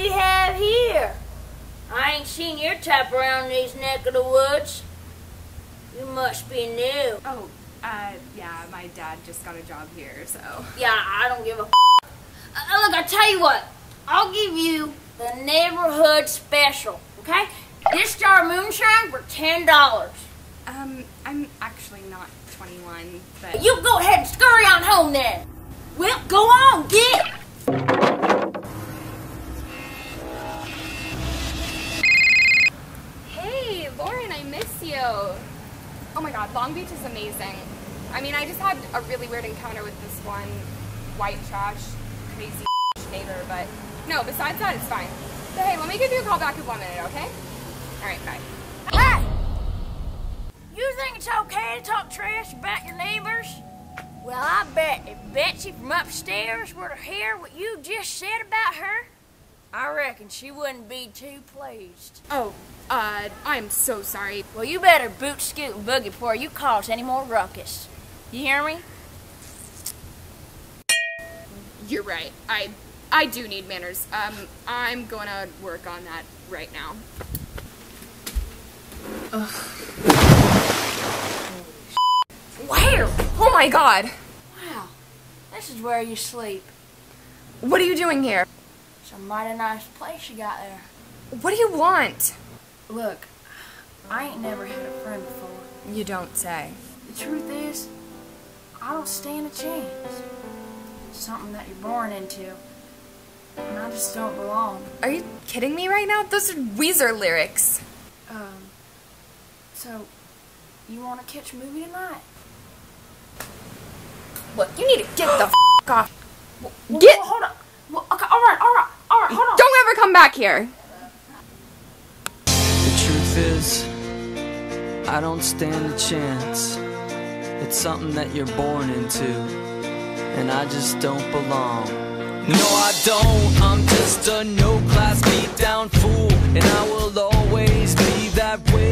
we have here? I ain't seen your type around these neck of the woods. You must be new. Oh, yeah, my dad just got a job here, so. Yeah, I don't give a look, I'll tell you what. I'll give you the neighborhood special, okay? This Star Moonshine for $10. I'm actually not 21, but... You go ahead and scurry on home then. Well, go on, get it. Hey, Lauren, I miss you. Oh my God, Long Beach is amazing. I mean, I just had a really weird encounter with this one white trash, crazy neighbor, but no, besides that, it's fine. So hey, let me give you a call back in 1 minute, okay? All right, bye. Hey! You think it's okay to talk trash about your neighbors? Well, I bet if Betsy from upstairs were to hear what you just said about her, I reckon she wouldn't be too pleased. Oh, I'm so sorry. Well, you better boot, scoot, and boogie before you cause any more ruckus. You hear me? You're right. I do need manners. I'm gonna work on that right now. Ugh. Where? Oh my God! Wow, this is where you sleep. What are you doing here? It's a mighty nice place you got there. What do you want? Look, I ain't never had a friend before. You don't say. The truth is, I don't stand a chance. It's something that you're born into, and I just don't belong. Are you kidding me right now? Those are Weezer lyrics. So, you want to catch a movie tonight? Look, you need to get the f*** off. Well, get! Well, hold on. Well, okay, alright, hold on. Don't ever come back here. The truth is, I don't stand a chance. It's something that you're born into, and I just don't belong. No, I don't. I'm just a no-class beat-down fool, and I will always be that way.